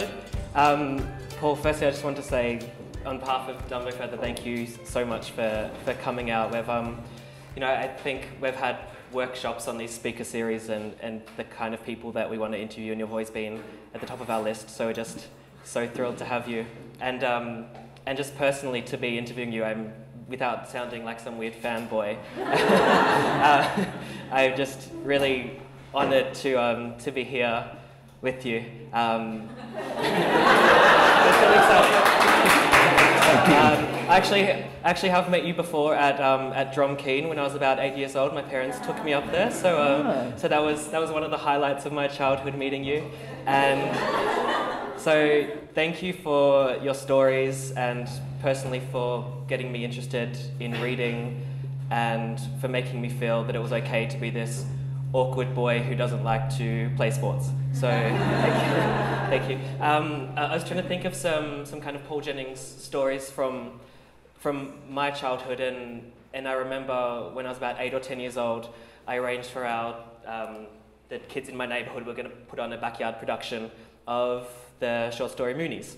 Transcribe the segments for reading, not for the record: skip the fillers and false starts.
started. Paul, firstly I just want to say on behalf of Dumbo Feather, thank you so much for coming out. We've, you know, I think we've had workshops on these speaker series and the kind of people that we want to interview, and you've always been at the top of our list, so we're just so thrilled to have you. And just personally to be interviewing you, I'm, without sounding like some weird fanboy, I'm just really honoured to be here with you. I actually have met you before at Dromkeen when I was about 8 years old. My parents took me up there, so so that was one of the highlights of my childhood, meeting you. And so thank you for your stories, and personally for getting me interested in reading, and for making me feel that it was okay to be this awkward boy who doesn't like to play sports. So thank you. I was trying to think of some kind of Paul Jennings stories from my childhood, and I remember when I was about 8 or 10 years old, I arranged for our the kids in my neighbourhood were going to put on a backyard production of the short story Moonies,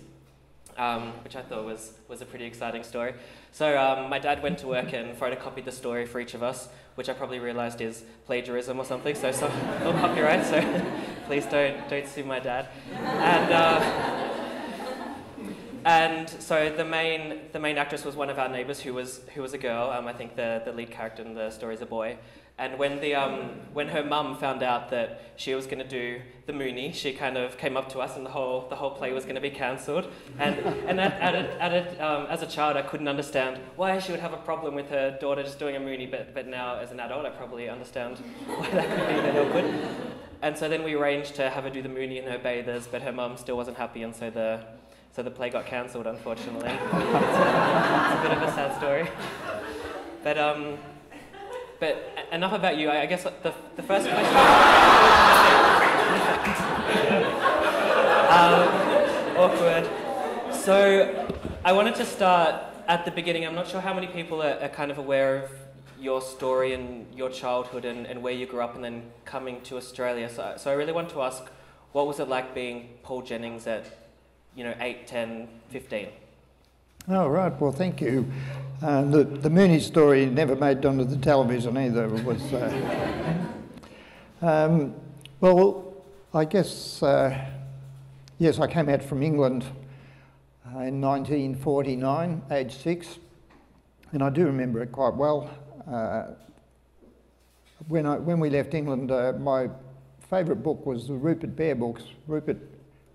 which I thought was a pretty exciting story. So my dad went to work and photocopied the story for each of us, which I probably realised is plagiarism or something, so some no copyright, so please don't sue my dad. And so the main actress was one of our neighbours who was a girl. I think the lead character in the story is a boy. And when her mum found out that she was going to do the Moonie, she kind of came up to us, and the whole play was going to be cancelled. And as a child, I couldn't understand why she would have a problem with her daughter just doing a Moonie, but now as an adult, I probably understand why that could be that awkward. And so then we arranged to have her do the Moonie in her bathers, but her mum still wasn't happy, and so the play got cancelled, unfortunately. It's a bit of a sad story, But enough about you. I guess the first question. Awkward. So I wanted to start at the beginning. I'm not sure how many people are kind of aware of your story and your childhood and where you grew up and then coming to Australia. So I really want to ask, what was it like being Paul Jennings at, you know, 8, 10, 15? Oh, right. Well, thank you. The Moonie story never made it onto the television either. It was, well, I guess, yes, I came out from England in 1949, age 6, and I do remember it quite well. When we left England, my favourite book was the Rupert Bear books. Rupert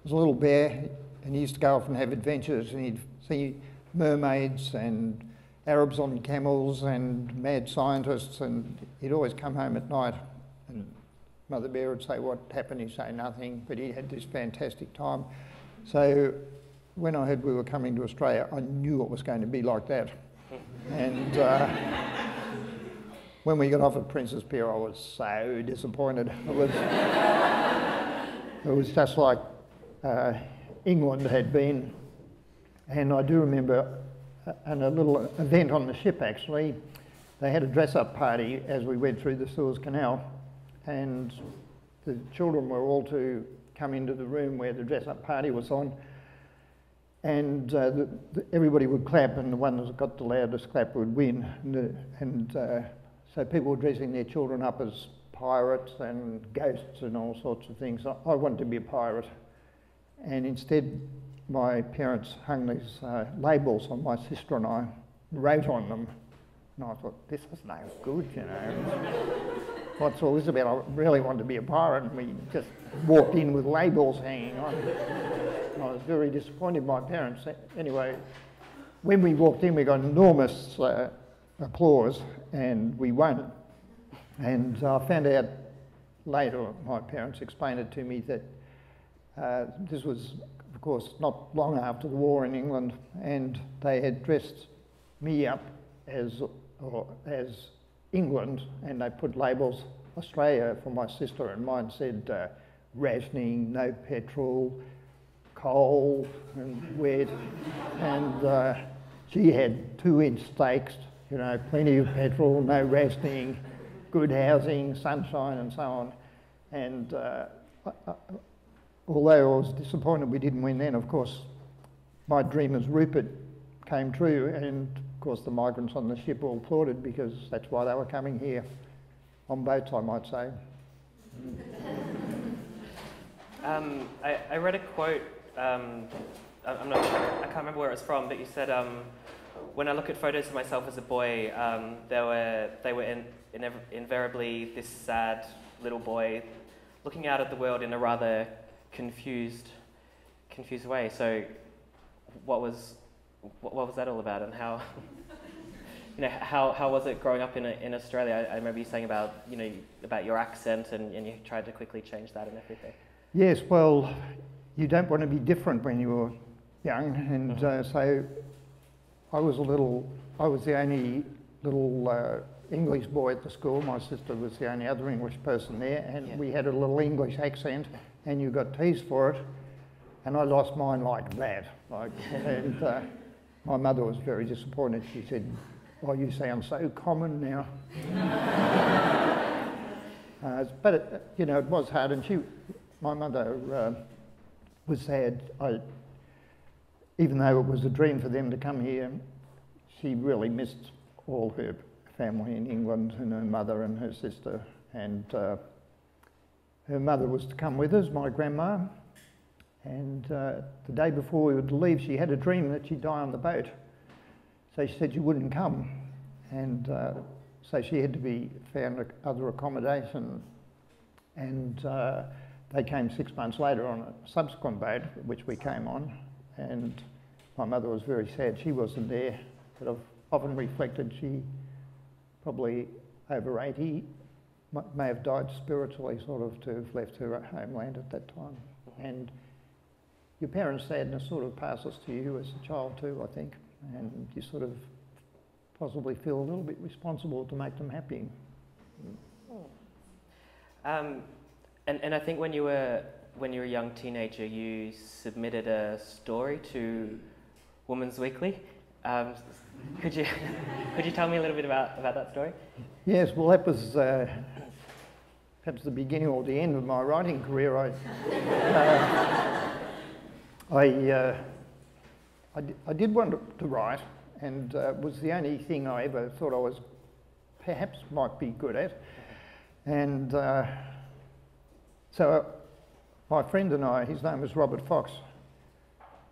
was a little bear, and he used to go off and have adventures, and he'd see mermaids and Arabs on camels and mad scientists, and he'd always come home at night and Mother Bear would say, "What happened?" He'd say, "Nothing," but he had this fantastic time. So when I heard we were coming to Australia, I knew it was going to be like that. And when we got off at Princess Pier, I was so disappointed. It was just like England had been. And I do remember a little event on the ship, actually. They had a dress-up party as we went through the Suez canal, and the children were all to come into the room where the dress-up party was on, and everybody would clap, and the one that got the loudest clap would win. And so people were dressing their children up as pirates and ghosts and all sorts of things. I wanted to be a pirate, and instead my parents hung these labels on my sister and I, wrote on them, and I thought, this is no good, you know. What's all this about? I really wanted to be a pirate, and we just walked in with labels hanging on. And I was very disappointed, my parents. Anyway, when we walked in, we got enormous applause, and we won. And I found out later, my parents explained it to me, that this was, of course, not long after the war in England, and they had dressed me up as England, and they put labels Australia for my sister, and mine said rationing, no petrol, coal, and wet, and she had 2-inch steaks, you know, plenty of petrol, no rationing, good housing, sunshine, and so on. And although I was disappointed we didn't win then, of course, my dream as Rupert came true, and of course the migrants on the ship all applauded because that's why they were coming here on boats, I might say. I read a quote, I'm not sure, I can't remember where it was from, but you said, when I look at photos of myself as a boy, they were invariably this sad little boy looking out at the world in a rather confused way. So what was that all about, and how you know, how was it growing up in Australia? I remember you saying about, you know, about your accent, and you tried to quickly change that and everything. Yes, well, you don't want to be different when you're young, and so I was the only little English boy at the school. My sister was the only other English person there, and we had a little English accent, and you got teased for it, and I lost mine like that. Like, and my mother was very disappointed. She said, "Oh, you sound so common now." But it, you know, it was hard, and my mother was sad. Even though it was a dream for them to come here, she really missed all her family in England, and her mother and her sister. And her mother was to come with us, my grandma. And the day before we would leave, she had a dream that she'd die on the boat. So she said she wouldn't come. And so she had to be found other accommodation. And they came 6 months later on a subsequent boat, which we came on. And my mother was very sad she wasn't there, but I've often reflected she probably over 80 may have died spiritually, sort of, to have left her homeland at that time. And your parents' sadness sort of passes to you as a child too, I think, and you sort of possibly feel a little bit responsible to make them happy. And I think when you were a young teenager, you submitted a story to Woman's Weekly. Could you tell me a little bit about that story? Yes, well, that was perhaps the beginning or the end of my writing career. I did want to write, and it was the only thing I ever thought I was perhaps might be good at, and so. My friend and I, his name was Robert Fox,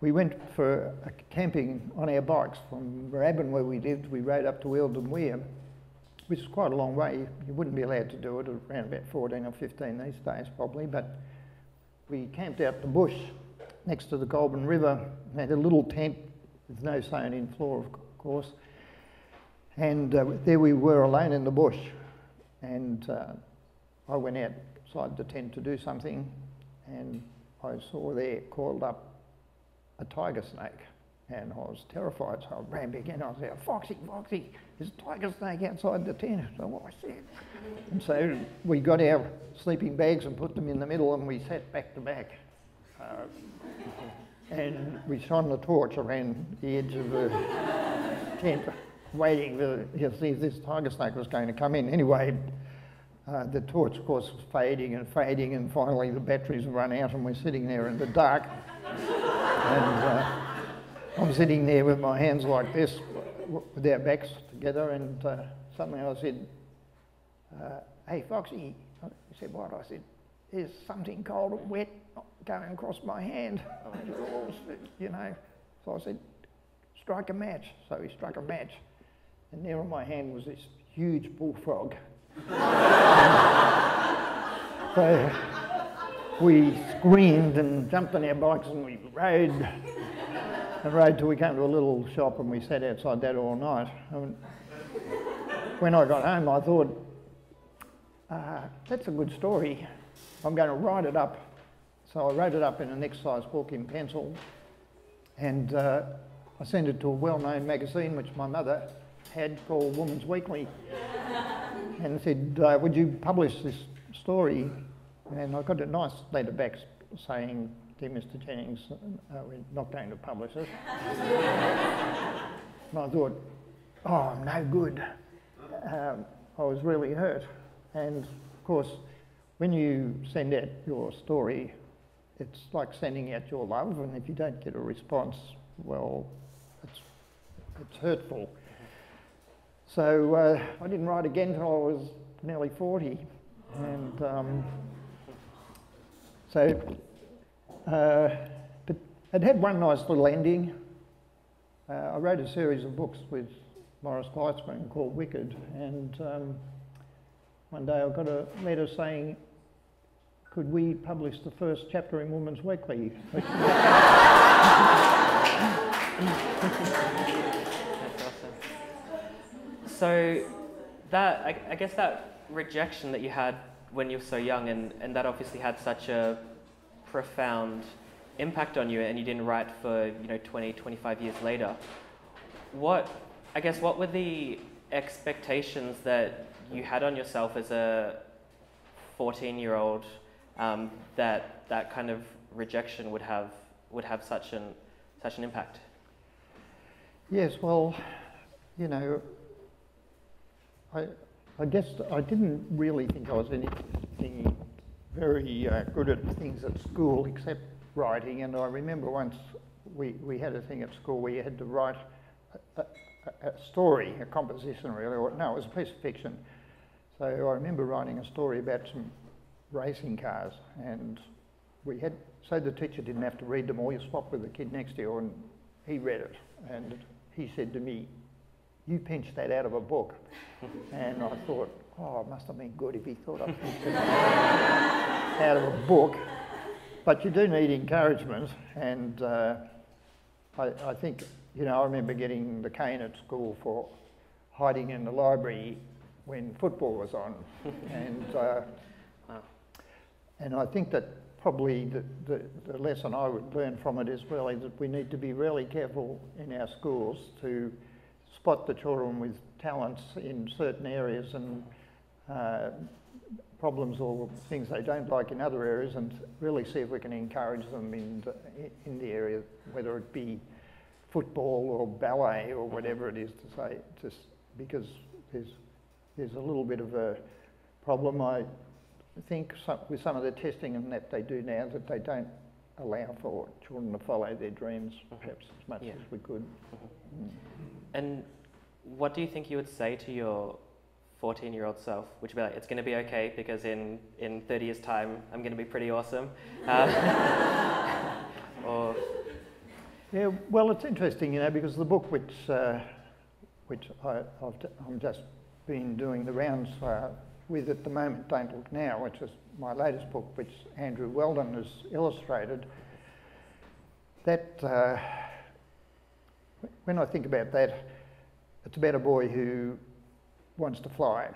we went for a camping on our bikes from Rabin, where we lived. We rode up to Eildon Weir, which is quite a long way. You wouldn't be allowed to do it around about 14 or 15 these days probably, but we camped out in the bush next to the Goulburn River, and had a little tent with no sewn-in floor, of course, and there we were alone in the bush, and I went outside the tent to do something, and I saw there, coiled up, a tiger snake, and I was terrified, so I ran back in, I said, "Foxy, Foxy, there's a tiger snake outside the tent." So what I said. And so we got our sleeping bags and put them in the middle, and we sat back to back. And we shone the torch around the edge of the tent, waiting to see if this tiger snake was going to come in. Anyway, the torch, of course, was fading and fading, and finally the batteries run out, and we're sitting there in the dark. And I'm sitting there with my hands like this, with our backs together, and suddenly I said, "Hey, Foxy." I said, "What?" I said, "There's something cold and wet going across my hand." You know, so I said, "Strike a match." So he struck a match, and there on my hand was this huge bullfrog. So we screamed and jumped on our bikes, and we rode and rode till we came to a little shop, and we sat outside that all night. And when I got home, I thought, that's a good story. I'm going to write it up. So I wrote it up in an exercise book in pencil, and I sent it to a well-known magazine which my mother had called Woman's Weekly, and said, "Would you publish this story?" And I got a nice letter back saying, "Dear Mr. Jennings, we're not going to publish it." And I thought, "Oh, I'm no good." I was really hurt. And of course, when you send out your story, It's like sending out your love, and if you don't get a response, well, it's hurtful. So I didn't write again until I was nearly 40, and but it had one nice little ending. I wrote a series of books with Morris Gleitzman called Wicked, and one day I got a letter saying, could we publish the first chapter in Woman's Weekly? That's awesome. So that, I guess that rejection that you had when you were so young, and that obviously had such a profound impact on you, and you didn't write for, you know, 20, 25 years later. What were the expectations that you had on yourself as a 14-year-old? That kind of rejection would have such an impact. Yes, well, you know, I guess I didn't really think I was anything very good at things at school except writing. And I remember once we had a thing at school where you had to write a story, a composition really, or no, it was a piece of fiction. So I remember writing a story about some racing cars, and we had, so the teacher didn't have to read them all, you swapped with the kid next to you and he read it, and he said to me, you pinched that out of a book. And I thought, oh, it must have been good if he thought I pinched it out of a book. But you do need encouragement, and I think, you know, I remember getting the cane at school for hiding in the library when football was on, and and I think that probably the lesson I would learn from it as well is that we need to be really careful in our schools to spot the children with talents in certain areas and problems or things they don't like in other areas, and really see if we can encourage them in the area, whether it be football or ballet or whatever it is, to say, just because there's a little bit of a problem. I think with some of the testing and that they do now, that they don't allow for children to follow their dreams perhaps as much as we could. Mm. And what do you think you would say to your 14-year-old self? Would you be like, it's going to be okay because in 30 years' time I'm going to be pretty awesome? Or... Yeah, well, it's interesting, you know, because the book which I'm just been doing the rounds with at the moment, Don't Look Now, which is my latest book, which Andrew Weldon has illustrated. That, when I think about that, it's about a boy who wants to fly.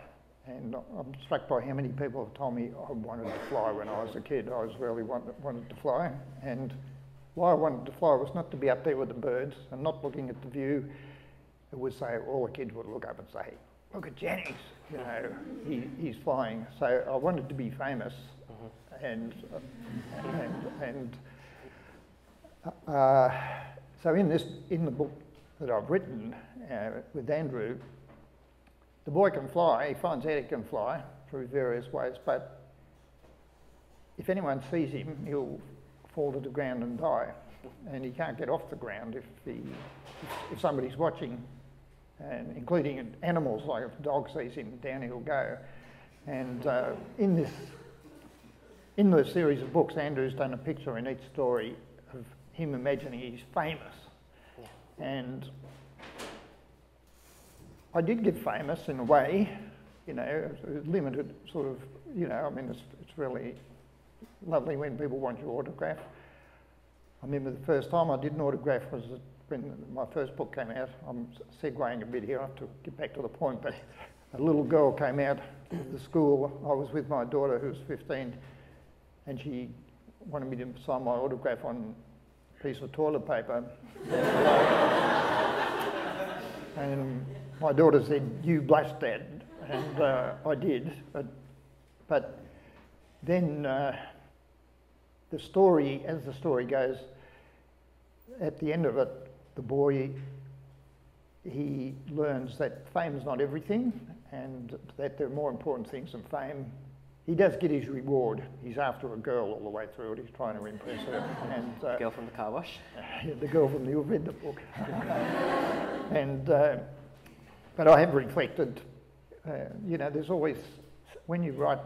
And I'm struck by how many people have told me I wanted to fly when I was a kid. I was really wanted to fly. And why I wanted to fly was not to be up there with the birds and not looking at the view. It was, say, all the kids would look up and say, look at Jennings, you know, he's flying. So I wanted to be famous, and so in the book that I've written with Andrew, the boy can fly. He finds out he can fly through various ways, but if anyone sees him, he'll fall to the ground and die, and he can't get off the ground if somebody's watching. And including animals, like if a dog sees him, down he'll go. And in this series of books, Andrew's done a picture in each story of him imagining he's famous. Yeah. And I did get famous in a way, you know, limited sort of, you know, I mean, it's really lovely when people want your autograph. I remember the first time I did an autograph was at, when my first book came out, I'm segueing a bit here, I have to get back to the point, but a little girl came out of the school. I was with my daughter who was 15, and she wanted me to sign my autograph on a piece of toilet paper. And my daughter said, you blushed, Dad, and I did. But then the story, as the story goes, at the end of it, the boy, he learns that fame's not everything, and that there are more important things than fame. He does get his reward. He's after a girl all the way through it. He's trying to impress her. And, the girl from the car wash. The girl from the, you've read the book. And, but I have reflected, you know, there's always, when you write,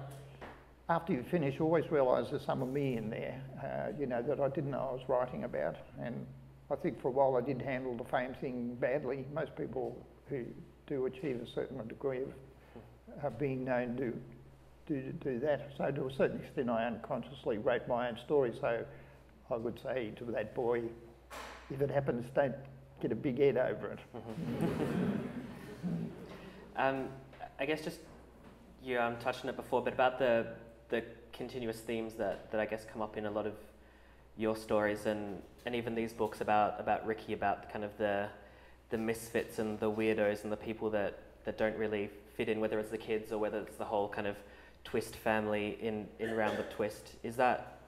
after you finish, you always realise there's some of me in there, you know, that I didn't know I was writing about. And I think for a while I did handle the fame thing badly. Most people who do achieve a certain degree of being known do. Do that. So to a certain extent I unconsciously wrote my own story, so I would say to that boy, if it happens, don't get a big head over it. Mm-hmm. I guess just, you touched on it before, but about the continuous themes that I guess come up in a lot of your stories and even these books about Ricky, about kind of the misfits and the weirdos and the people that don't really fit in, whether it's the kids or whether it's the whole kind of twist family in Round the Twist. Has that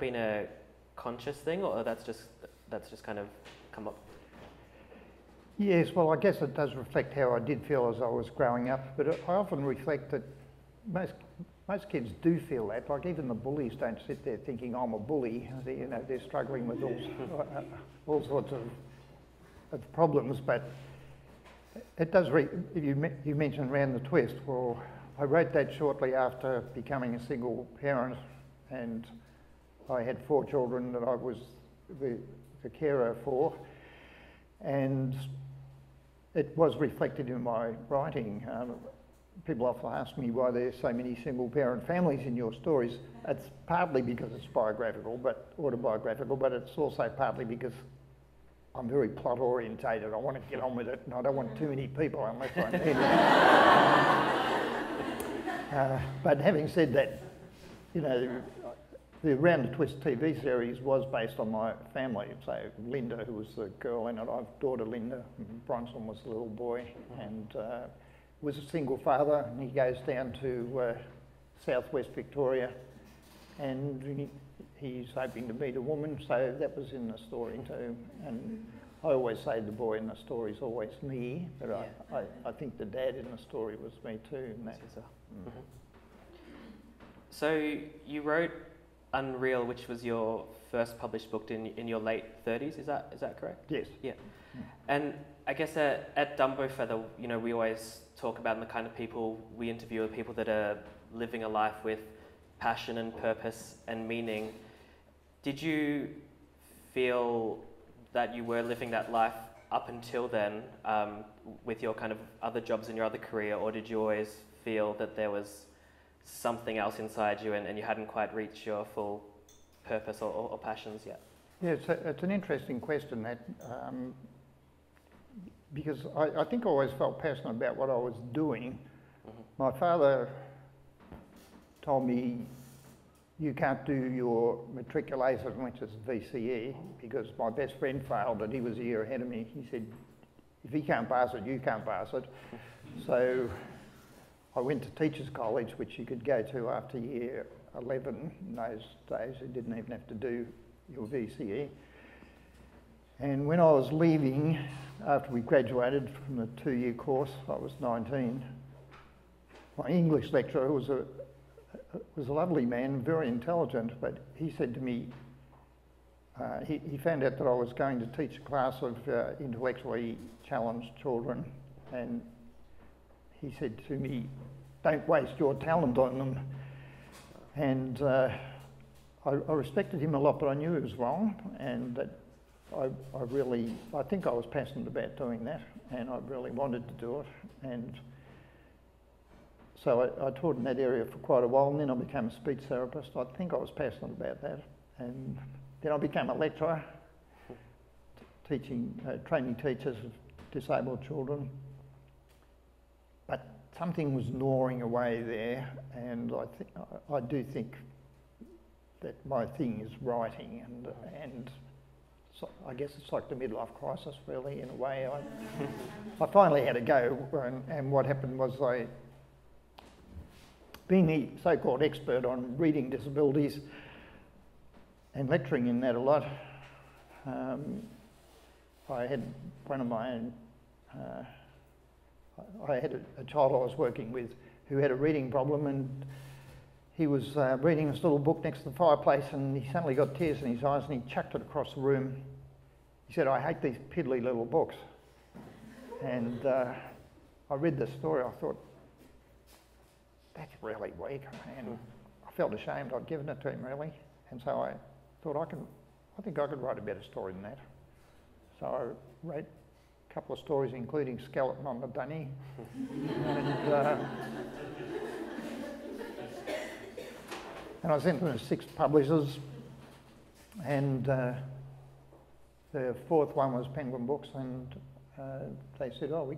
been a conscious thing, or that's just kind of come up? Yes, well, I guess it does reflect how I did feel as I was growing up, but I often reflect that most kids do feel that. Like, even the bullies don't sit there thinking, I'm a bully. You know, they're struggling with all sorts of problems, but it does. You mentioned Round the Twist. Well, I wrote that shortly after becoming a single parent, and I had 4 children that I was the carer for, and it was reflected in my writing. People often ask me why there's so many single parent families in your stories. It's partly because it's biographical, but autobiographical, but it's also partly because I'm very plot orientated. I want to get on with it, and I don't want too many people unless I need it. But having said that, you know, the Round the Twist TV series was based on my family. So Linda, who was the girl in it, I've daughter Linda, and Bronson was the little boy, and was a single father, and he goes down to southwest Victoria, and he's hoping to meet a woman, so that was in the story too. And I always say the boy in the story is always me, but yeah. I think the dad in the story was me too. And that. Mm-hmm. So you wrote Unreal, which was your first published book in your late 30s. Is that correct? Yes. Yeah. Mm. And I guess at Dumbo Feather, you know, we always talk about the kind of people we interview, the people that are living a life with passion and purpose and meaning. Did you feel that you were living that life up until then, with your kind of other jobs and your other career, or did you always feel that there was something else inside you and you hadn't quite reached your full purpose or passions yet? Yeah, it's an interesting question, that, because I think I always felt passionate about what I was doing. Mm-hmm. My father told me, you can't do your matriculation, which is VCE, because my best friend failed it. He was a year ahead of me. He said, if he can't pass it, you can't pass it. So I went to Teachers College, which you could go to after year 11 in those days. You didn't even have to do your VCE. And when I was leaving, after we graduated from the 2-year course, I was 19, my English lecturer, who was a lovely man, very intelligent, but he said to me, he found out that I was going to teach a class of intellectually challenged children, and he said to me, don't waste your talent on them. And I respected him a lot, but I knew he was wrong, and that I think I was passionate about doing that, and I really wanted to do it. And so I taught in that area for quite a while, and then I became a speech therapist. I think I was passionate about that. And then I became a lecturer, training teachers of disabled children. But something was gnawing away there, and I do think that my thing is writing, and so I guess it's like the midlife crisis, really, in a way. I finally had a go, and what happened was being the so-called expert on reading disabilities and lecturing in that a lot, I had a child I was working with who had a reading problem, and he was reading this little book next to the fireplace, and he suddenly got tears in his eyes and he chucked it across the room. He said, "I hate these piddly little books." And I read this story, I thought, that's really weak. And I felt ashamed I'd given it to him, really. And so I thought, I think I could write a better story than that. So I wrote a couple of stories, including Skeleton on the Dunny. And, and I sent them to 6 publishers, and the 4th one was Penguin Books, and they said, "Oh,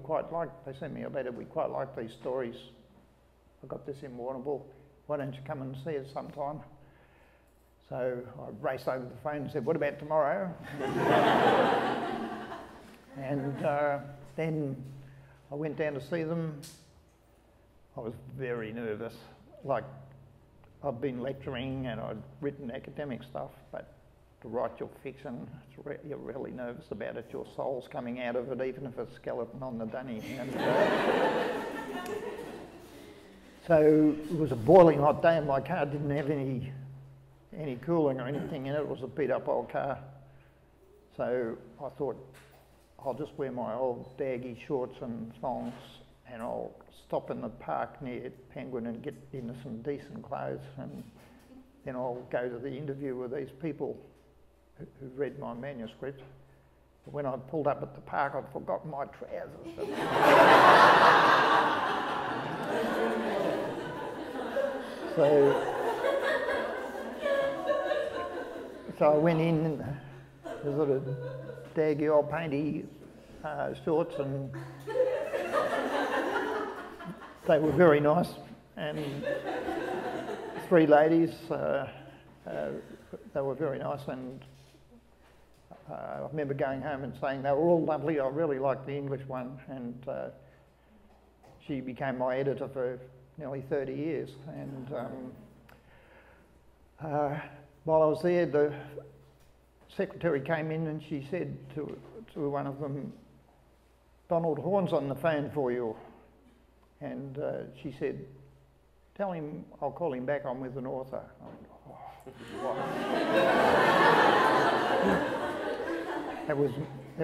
they sent me a letter, "We quite like these stories. I got this in Warrnambool. Why don't you come and see us sometime?" So I raced over the phone and said, "What about tomorrow?" And then I went down to see them. I was very nervous. Like, I've been lecturing and I'd written academic stuff, but to write your fiction, you're really nervous about it. Your soul's coming out of it, even if it's Skeleton on the Dunny. And, so it was a boiling hot day and my car didn't have any cooling or anything in it. It was a beat up old car. So I thought, I'll just wear my old daggy shorts and thongs, and I'll stop in the park near Penguin and get into some decent clothes, and then I'll go to the interview with these people who read my manuscript. But when I pulled up at the park, I'd forgotten my trousers. So I went in, and the sort of daggy old painty shorts, and they were very nice, and 3 ladies, they were very nice, and I remember going home and saying they were all lovely, I really liked the English one, and she became my editor for nearly 30 years, and while I was there, the secretary came in and she said to one of them, "Donald Horne's on the phone for you." And she said, "Tell him I'll call him back, I'm with an author." I went, oh. that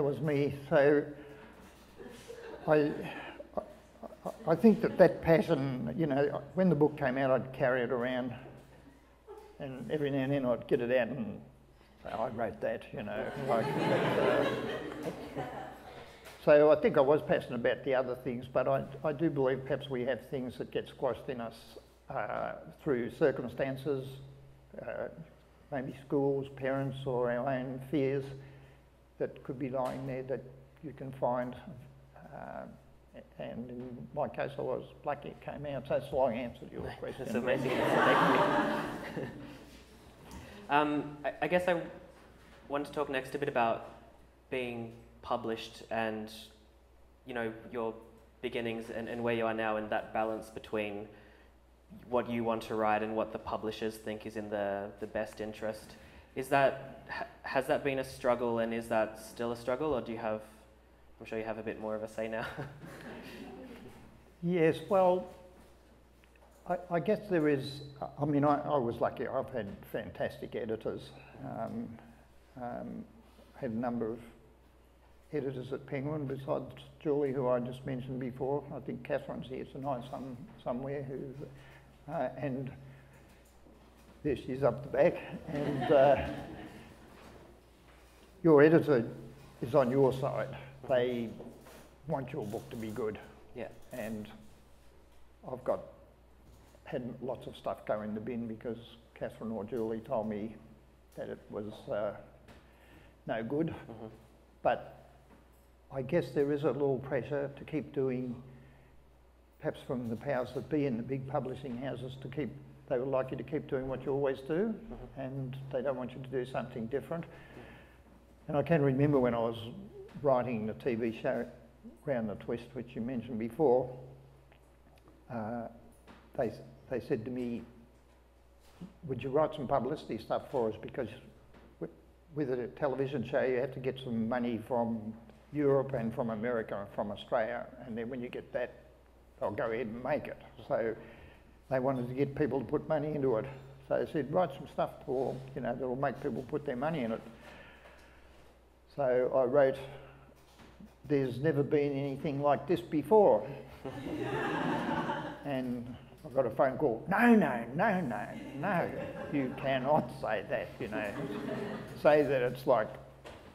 was me. So I think that passion, when the book came out, I'd carry it around, and every now and then I'd get it out and say, "I wrote that," like. So I think I was passionate about the other things, but I do believe perhaps we have things that get squashed in us through circumstances, maybe schools, parents, or our own fears that could be lying there that you can find. And in my case, I was lucky it came out. So that's a long answer to your question. That's amazing. I guess I want to talk next a bit about being published and your beginnings and where you are now, and that balance between what you want to write and what the publishers think is in the best interest. Has that been a struggle, and is that still a struggle, or do you have, I'm sure you have a bit more of a say now? Yes, well, I guess there is, I was lucky, I've had fantastic editors. Had a number of editors at Penguin, besides Julie, who I just mentioned before. I think Catherine's here tonight somewhere, who, and there she is up the back. And your editor is on your side. They want your book to be good. Yeah. And I've had lots of stuff go in the bin because Catherine or Julie told me that it was no good. Mm-hmm. But I guess there is a little pressure to keep doing, perhaps from the powers that be in the big publishing houses, they would like you to keep doing what you always do, mm-hmm. and they don't want you to do something different. And I can remember when I was writing the TV show Round the Twist, which you mentioned before, they said to me, "Would you write some publicity stuff for us? Because with a television show, you have to get some money from Europe and from America and from Australia, and then when you get that, they'll go ahead and make it." So they wanted to get people to put money into it. So they said, write some stuff for, you know, that'll make people put their money in it. So I wrote, there's never been anything like this before. And I got a phone call, no, you cannot say that, you know. Say that it's like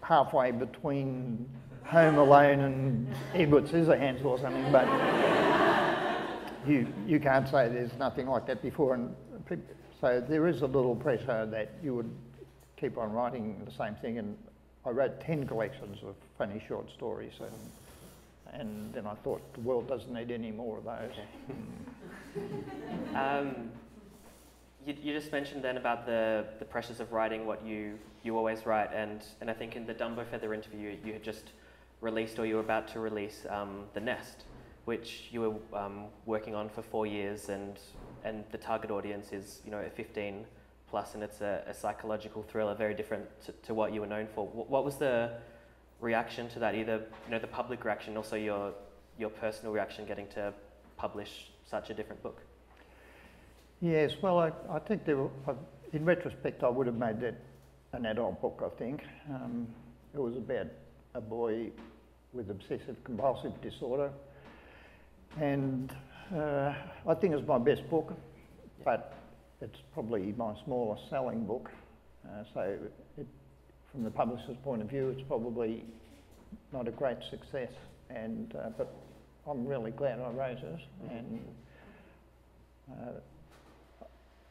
halfway between Home Alone and Edward Scissorhands or something, but you can't say there's nothing like that before. And so there is a little pressure that you would keep on writing the same thing. And I wrote 10 collections of funny short stories, and then I thought the world doesn't need any more of those. Okay. You just mentioned then about the pressures of writing what you always write, and I think in the Dumbo Feather interview you had just released, or you were about to release, The Nest, which you were working on for 4 years, and the target audience is, you know, 15 plus, and it's a psychological thriller, very different to what you were known for. What was the reaction to that, either, you know, the public reaction, also your personal reaction getting to publish such a different book? Yes, well, I think in retrospect I would have made that an adult book, I think. It was about a boy with obsessive compulsive disorder, and I think it's my best book, but it's probably my smallest selling book, so it, from the publisher's point of view, it's probably not a great success, and but I'm really glad I wrote it. Mm-hmm.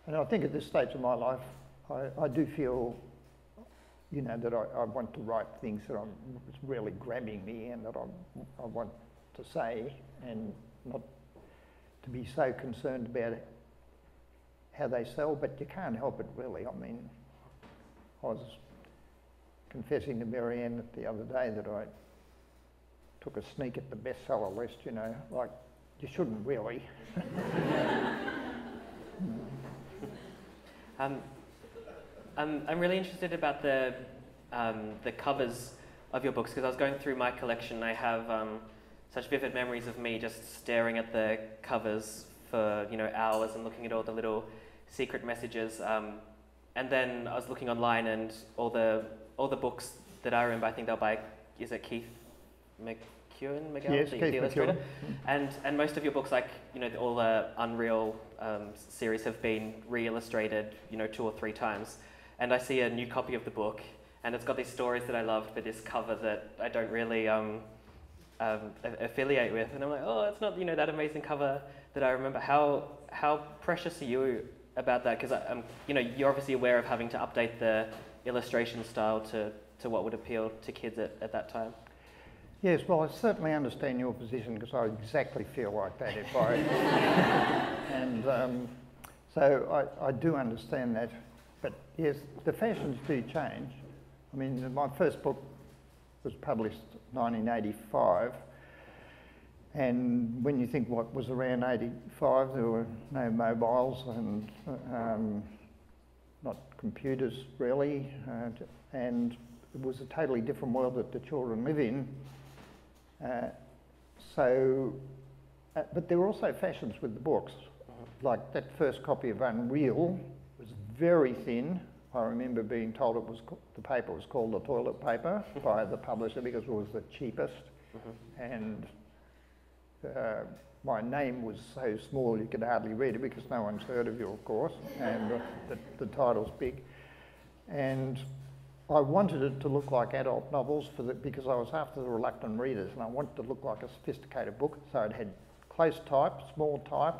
And I think at this stage of my life, I do feel, you know, that I want to write things that it's really grabbing me, and that I want to say, and not to be so concerned about how they sell, but you can't help it really. I mean, I was confessing to Marianne the other day that I took a sneak at the bestseller list, you know, like, you shouldn't really. I'm really interested about the covers of your books, because I was going through my collection. I have such vivid memories of me just staring at the covers for, you know, hours, and looking at all the little secret messages. And then I was looking online, and all the books that I remember, I think they're by, is it Keith McEwen? Yes, Keith McEwen. And most of your books, like, you know, all the Unreal series have been re-illustrated, you know, 2 or 3 times. And I see a new copy of the book, and it's got these stories that I loved, but this cover that I don't really affiliate with. And I'm like, oh, it's not, you know, that amazing cover that I remember. How precious are you about that? Because you know, you're obviously aware of having to update the illustration style to what would appeal to kids at that time. Yes, well, I certainly understand your position, because I exactly feel like that. If I and so I do understand that. But yes, the fashions do change. I mean, my first book was published 1985, and when you think what was around 85, there were no mobiles and not computers really, and it was a totally different world that the children live in. But there were also fashions with the books. Like that first copy of Unreal was very thin. I remember being told it was the paper was called the toilet paper by the publisher, because it was the cheapest. Mm-hmm. And my name was so small you could hardly read it, because no one's heard of you, of course, and the title's big. And I wanted it to look like adult novels because I was after the reluctant readers, and I wanted it to look like a sophisticated book. So it had close type, small type,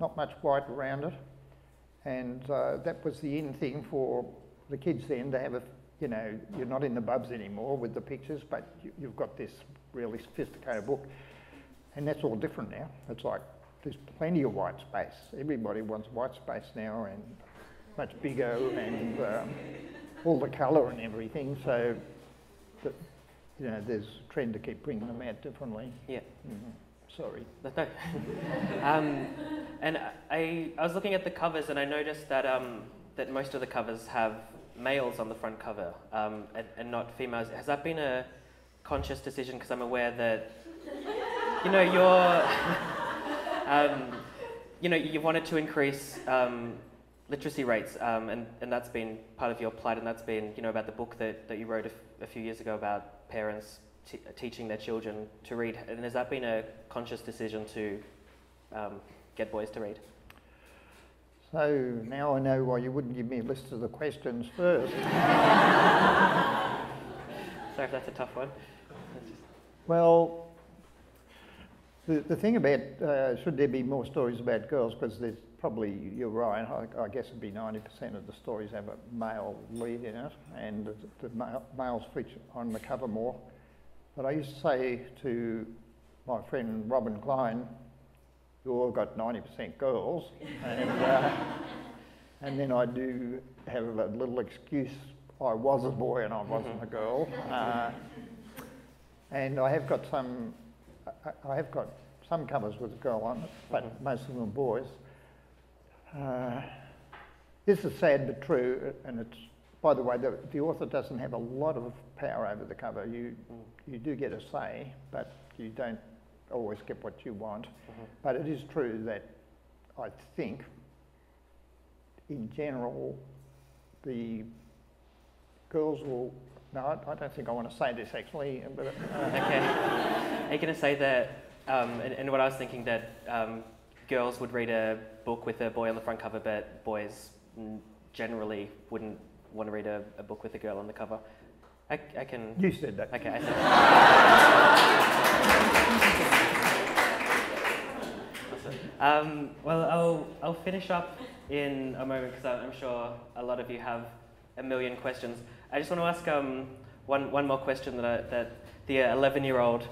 not much white around it. And that was the in thing for the kids then, to have a, you know, you're not in the bubs anymore with the pictures, but you've got this really sophisticated book. And that's all different now. It's like, there's plenty of white space. Everybody wants white space now, and much bigger, and all the colour and everything. So, you know, there's a trend to keep bringing them out differently. Yeah. Mm-hmm. Sorry. No. And I was looking at the covers, and I noticed that that most of the covers have males on the front cover, and not females. Has that been a conscious decision? Because I'm aware that, you know, you know, you wanted to increase literacy rates, and that's been part of your plight, and that's been, you know, about the book that you wrote a few years ago about parents teaching their children to read. And has that been a conscious decision to get boys to read? So now I know why you wouldn't give me a list of the questions first. Sorry if that's a tough one. Well, the thing about should there be more stories about girls, because there's probably, you're right, I guess it'd be 90% of the stories have a male lead in it, and the males feature on the cover more. But I used to say to my friend Robin Klein, you all got 90% girls, and then I do have a little excuse. I was a boy and I wasn't a girl, and I have got some covers with a girl on it, but most of them are boys. This is sad but true, and it's, by the way, the author doesn't have a lot of power over the cover. You do get a say, but you don't always get what you want. But it is true that I think, in general, the girls will... No, I don't think I want to say this, actually. But, okay. Are you going to say that... and what I was thinking, that girls would read a book with a boy on the front cover, but boys generally wouldn't want to read a book with a girl on the cover. I can... You said that. Okay, I said that. Well, I'll finish up in a moment, because I'm sure a lot of you have a million questions. I just want to ask one more question that the 11-year-old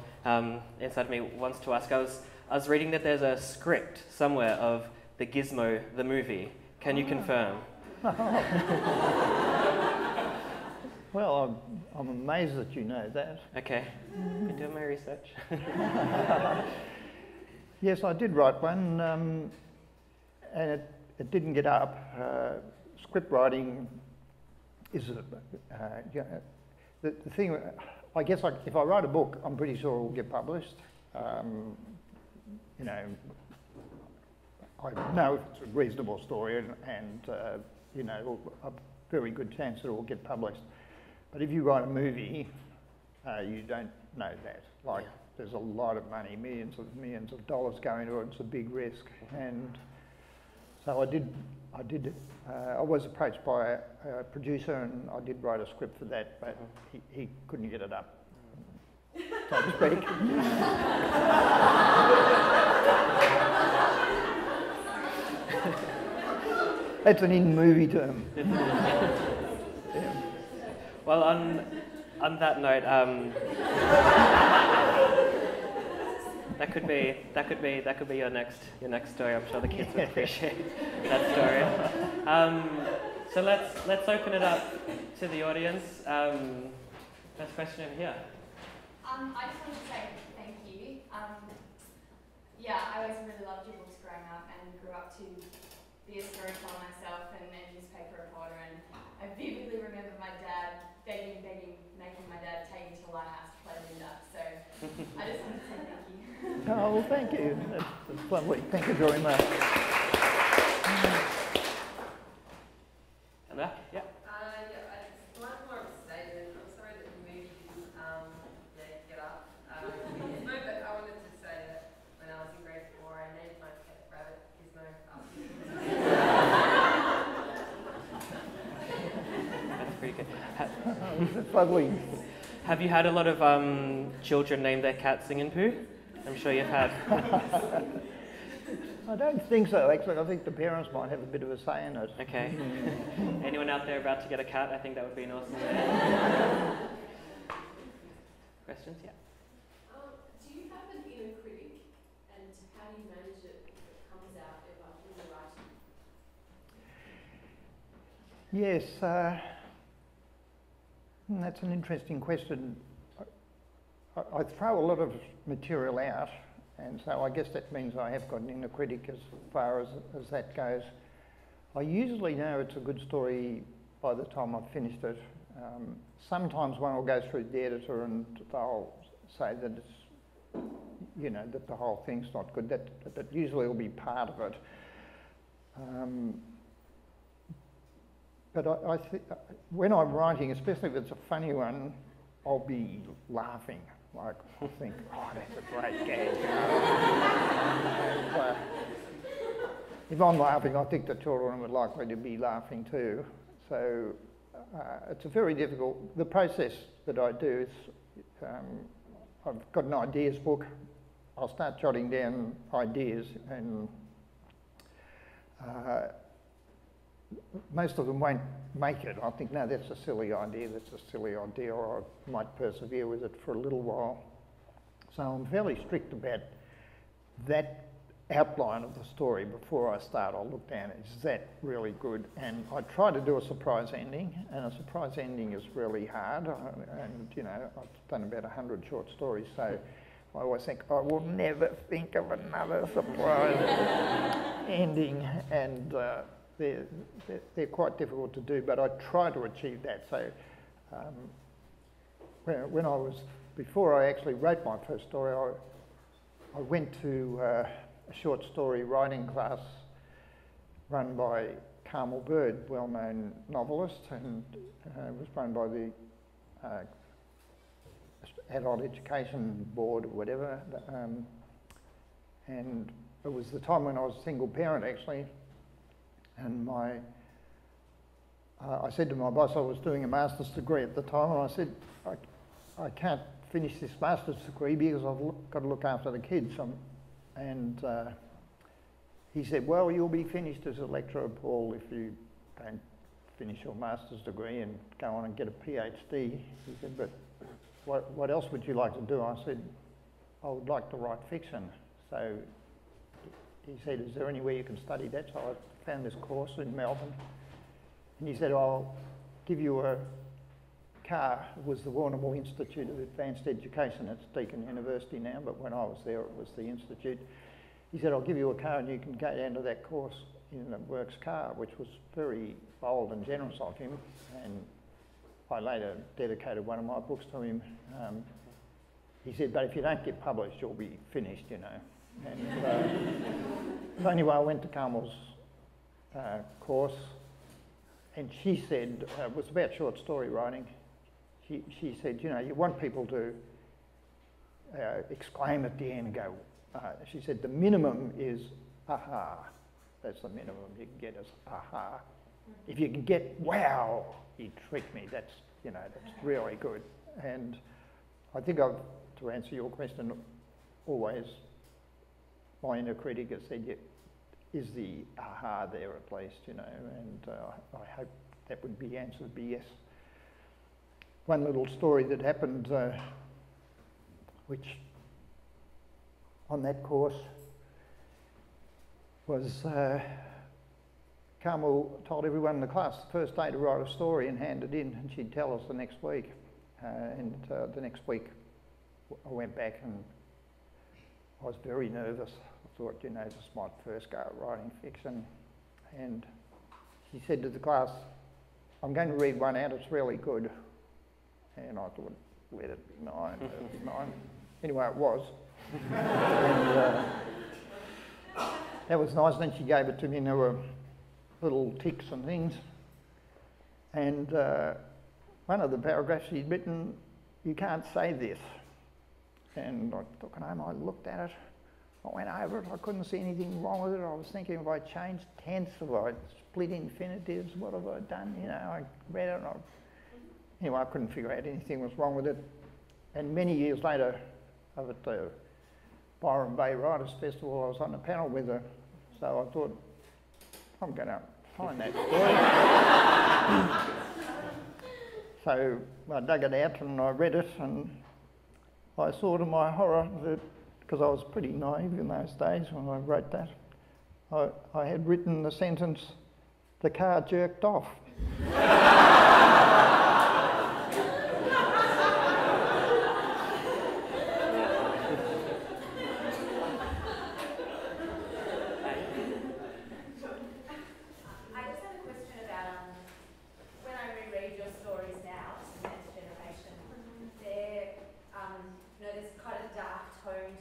inside me wants to ask. I was reading that there's a script somewhere of the Gizmo the movie. Can you confirm? Well, I'm amazed that you know that. Okay, I've been doing my research. Yes, I did write one, and it didn't get up. Script writing is the thing. I guess if I write a book, I'm pretty sure it will get published. You know, I know it's a reasonable story, and you know, a very good chance that it will get published. But if you write a movie, you don't know that. Like, there's a lot of money, millions of dollars going to it. It's a big risk, and so I did. I was approached by a producer, and I did write a script for that, but he couldn't get it up, so to speak. That's an in-movie term. Yeah. Well, on that note. That could be your next story. I'm sure the kids would appreciate that story. So let's open it up to the audience. First question over here. I just wanted to say thank you. I always really loved your books growing up, and grew up to be a storyteller myself and a newspaper reporter. And I vividly remember my dad begging, making my dad take me to Lighthouse to play Linda. So I just wanted to say thank you. Oh, well, thank you. That's lovely. Thank you very much. Anna? Yeah? It's much more of a statement. I'm sorry that the movie didn't get up. But I wanted to say that when I was in grade 4, I named my pet rabbit Gizmo after Gizmo. That's pretty good. That's lovely. Have you had a lot of children name their cat Singin' Poo? I'm sure you've had. I don't think so, actually. I think the parents might have a bit of a say in it. Okay. Anyone out there about to get a cat? I think that would be an awesome day. Questions? Yeah. Do you have an inner critic, and how do you manage it if it comes out in the writing? Yes. That's an interesting question. I throw a lot of material out, and so I guess that means I have got an inner critic as far as that goes. I usually know it's a good story by the time I've finished it. Sometimes one will go through the editor and they'll say that it's you know, that the whole thing's not good. That usually will be part of it. But when I'm writing, especially if it's a funny one, I'll be laughing. Like, I'll think, oh, that's a great gag. And, if I'm laughing, I think the children would likely to be laughing too. So it's a very difficult, the process that I do is, I've got an ideas book. I'll start jotting down ideas, and most of them won't make it. I think, no, that's a silly idea, or I might persevere with it for a little while. So I'm fairly strict about that outline of the story before I start. I'll look down, is that really good? And I try to do a surprise ending, and a surprise ending is really hard. And, you know, I've done about 100 short stories, so I always think, I will never think of another surprise ending. And they're quite difficult to do, but I try to achieve that. So when I was, before I actually wrote my first story, I went to a short story writing class run by Carmel Bird, well-known novelist, and it was run by the Adult Education Board or whatever. And it was the time when I was a single parent, actually. And I said to my boss, I was doing a master's degree at the time, and I said, I can't finish this master's degree because I've got to look after the kids. And he said, well, you'll be finished as a lecturer, Paul, if you don't finish your master's degree and go on and get a PhD. He said, but what else would you like to do? I said, I would like to write fiction. So he said, is there any way you can study that? So I found this course in Melbourne, and he said, I'll give you a car. It was the Warrnambool Institute of Advanced Education. It's Deakin University now, but when I was there, it was the institute. He said, I'll give you a car and you can go down to that course in a works car, which was very bold and generous of him. And I later dedicated one of my books to him. He said, but if you don't get published, you'll be finished, you know. And so anyway, I went to Carmel's course, and she said, it was about short story writing. She said, you know, you want people to exclaim at the end and go, she said, the minimum is aha. That's the minimum you can get, is aha. If you can get wow, you tricked me, that's, you know, that's really good. And I think I've, to answer your question, always my inner critic has said, yeah, is the aha there at least, you know, and I hope that would be answered by yes. One little story that happened, which on that course was, Carmel told everyone in the class the first day to write a story and hand it in, and she'd tell us the next week. The next week I went back and I was very nervous. I thought, you know, this is my first go at writing fiction. And she said to the class, I'm going to read one out, it's really good. And I thought, let it be mine, let it be mine. Anyway, it was. And, that was nice. Then she gave it to me, and there were little ticks and things. And one of the paragraphs she'd written, you can't say this. And I took it home, I looked at it, I went over it, I couldn't see anything wrong with it. I was thinking, if I changed tense, if I split infinitives, what have I done? You know, I read it, and anyway, I couldn't figure out anything was wrong with it. And many years later, over at the Byron Bay Writers Festival, I was on a panel with her, so I thought, I'm going to find that story. So I dug it out and I read it, and I saw to my horror that, because I was pretty naive in those days when I wrote that, I had written the sentence, the car jerked off. There's quite a dark tone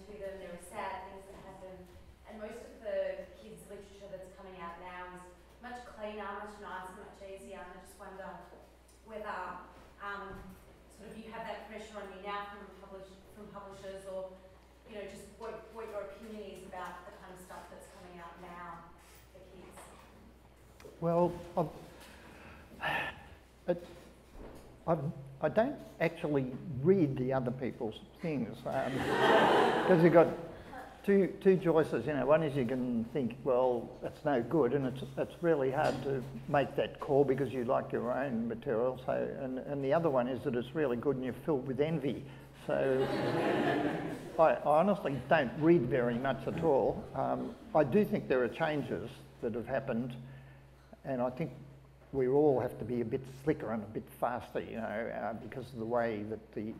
publishers, or you know, just what your opinion is about the kind of stuff that's coming out now for kids? Well, I don't actually read the other people's things, because you've got two choices, you know. One is you can think, well, that's no good, and it's really hard to make that call because you like your own material. So, and the other one is that it's really good and you're filled with envy. So I honestly don't read very much at all. I do think there are changes that have happened, and I think we all have to be a bit slicker and a bit faster, you know, because of the way that the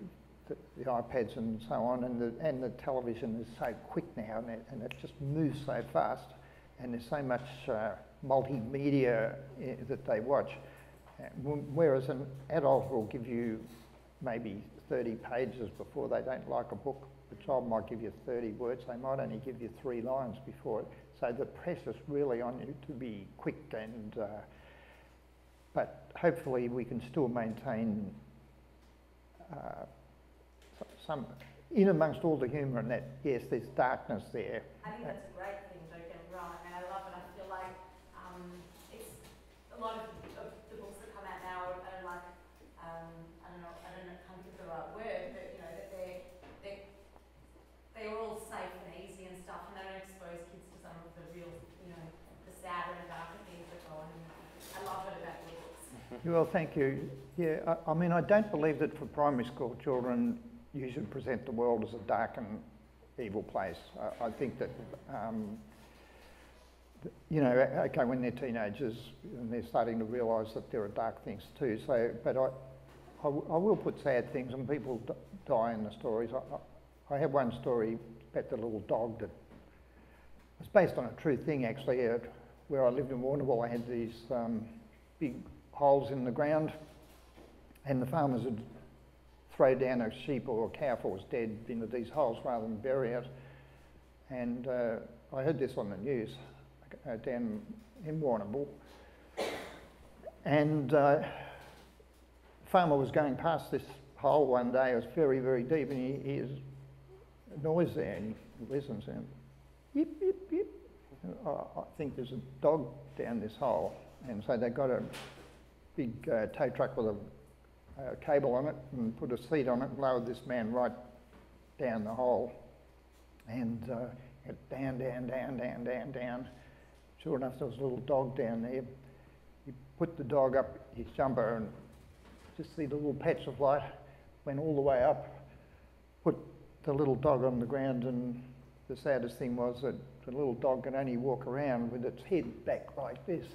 iPads and so on, and the television is so quick now, and it just moves so fast, and there's so much multimedia that they watch. Whereas an adult will give you maybe 30 pages before they don't like a book. The child might give you 30 words, they might only give you 3 lines before it. So the pressure's really on you to be quick, and but hopefully we can still maintain some, in amongst all the humour and that, yes, there's darkness there. I think that's a great thing, don't get me wrong. I mean, I love it. I feel like it's a lot of the books that come out now are like, I don't know, I can't think of the right word, but you know, that they're all safe and easy and stuff, and they don't expose kids to some of the real, you know, the sadder and darker things that go on. I love it about your books. Well, thank you. Yeah, I mean, I don't believe that for primary school children you should present the world as a dark and evil place. I think that, you know, okay, when they're teenagers and they're starting to realise that there are dark things too. So, but I will put sad things, and people die in the stories. I have one story about the little dog that was based on a true thing, actually. Where I lived in Warrnambool, I had these big holes in the ground, and the farmers had throw down a sheep or a cow that was dead into these holes rather than bury it. And I heard this on the news down in Warrnambool. And the farmer was going past this hole one day. It was very, very deep, and he hears a noise there, and he listens, and yip, yip, yip. And I think there's a dog down this hole. And so they got a big tow truck with a cable on it, and put a seat on it, and lowered this man right down the hole, and down, down, down, down, down, down. Sure enough, there was a little dog down there. He put the dog up his jumper, and just see the little patch of light, went all the way up, put the little dog on the ground, and the saddest thing was that the little dog could only walk around with its head back like this.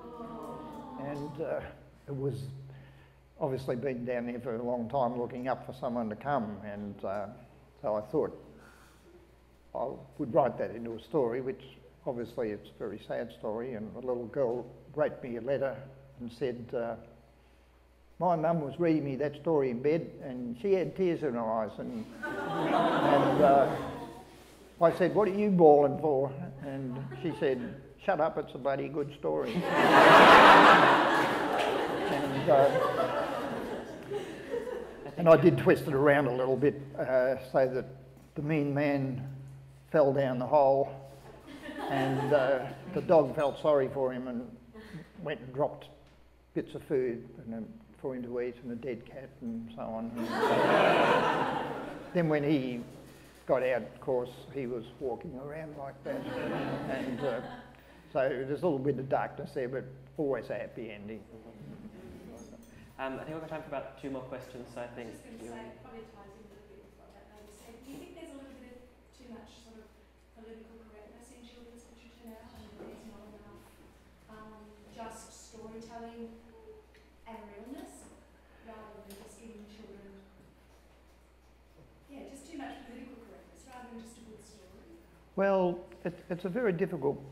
Aww. And it was obviously been down there for a long time looking up for someone to come, and so I thought I would write that into a story, which obviously it's a very sad story. And a little girl wrote me a letter and said, my mum was reading me that story in bed, and she had tears in her eyes, and, and I said, what are you bawling for? And she said, shut up, it's a bloody good story. And, and I did twist it around a little bit, so that the mean man fell down the hole, and the dog felt sorry for him and went and dropped bits of food for him to eat, and a dead cat and so on. Then when he got out, of course, he was walking around like that. And so there's a little bit of darkness there, but always a happy ending. I think we've got time for about 2 more questions, so I think... I was just going to say, it probably ties in a little bit with what that lady said. Do you think there's a little bit of too much sort of political correctness in children's literature now, and there's not enough just storytelling and realness, rather than just giving children... Yeah, just too much political correctness, rather than just a good story? Well, it's a very difficult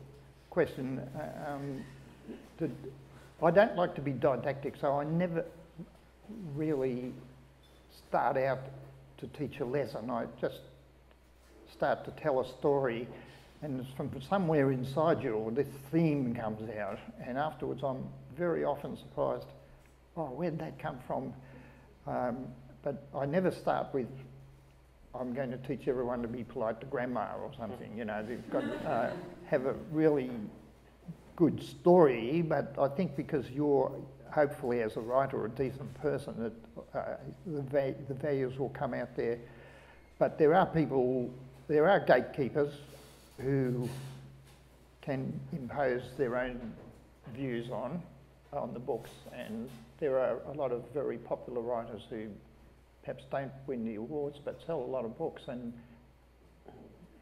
question. I don't like to be didactic, so I never really start out to teach a lesson. I just start to tell a story, and it's from somewhere inside you, or this theme comes out, and afterwards I'm very often surprised, oh, where'd that come from? But I never start with, I'm going to teach everyone to be polite to Grandma or something. You know, they've got to have a really good story, but I think because you're hopefully as a writer a decent person, that the values will come out there. But there are people, there are gatekeepers who can impose their own views on the books, and there are a lot of very popular writers who perhaps don't win the awards but sell a lot of books. And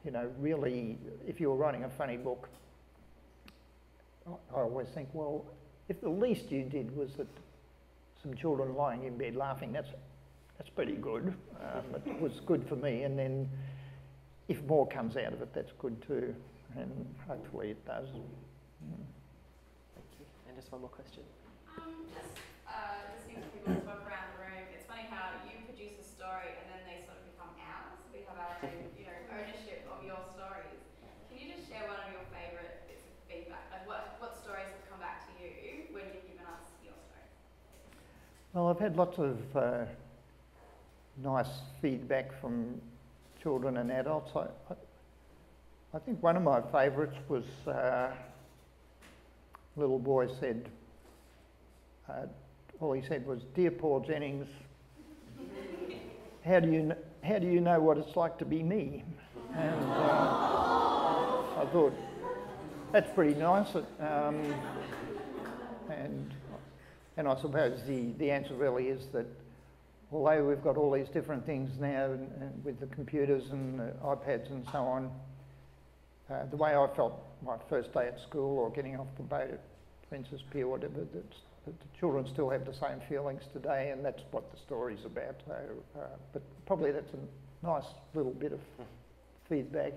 you know, really, if you're writing a funny book, I always think, well, if the least you did was that some children lying in bed laughing, that's pretty good. It was good for me, and then if more comes out of it, that's good too, and hopefully it does. Yeah. Thank you. And just one more question. Just listening to people talk around the room, it's funny how you produce a story and then they sort of become ours. We have our own, you know, ownership of your stories. Can you just share one of your favourite bits of feedback? Like what stories have come back to you when you've given us your story? Well, I've had lots of nice feedback from children and adults. I think one of my favourites was a little boy said, all he said was, "Dear Paul Jennings, how do you know what it's like to be me?" And I thought, that's pretty nice. And I suppose the answer really is that although we've got all these different things now, and with the computers and the iPads and so on, the way I felt my first day at school or getting off the boat at Princess Pier, whatever, that the children still have the same feelings today, and that's what the story's about. So, but probably that's a nice little bit of feedback.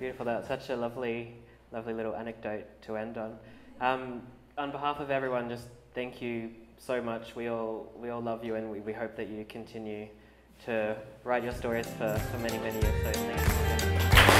Beautiful. That's such a lovely, lovely little anecdote to end on. On behalf of everyone, just thank you so much. We all love you, and we hope that you continue to write your stories for many, many years. So thank you.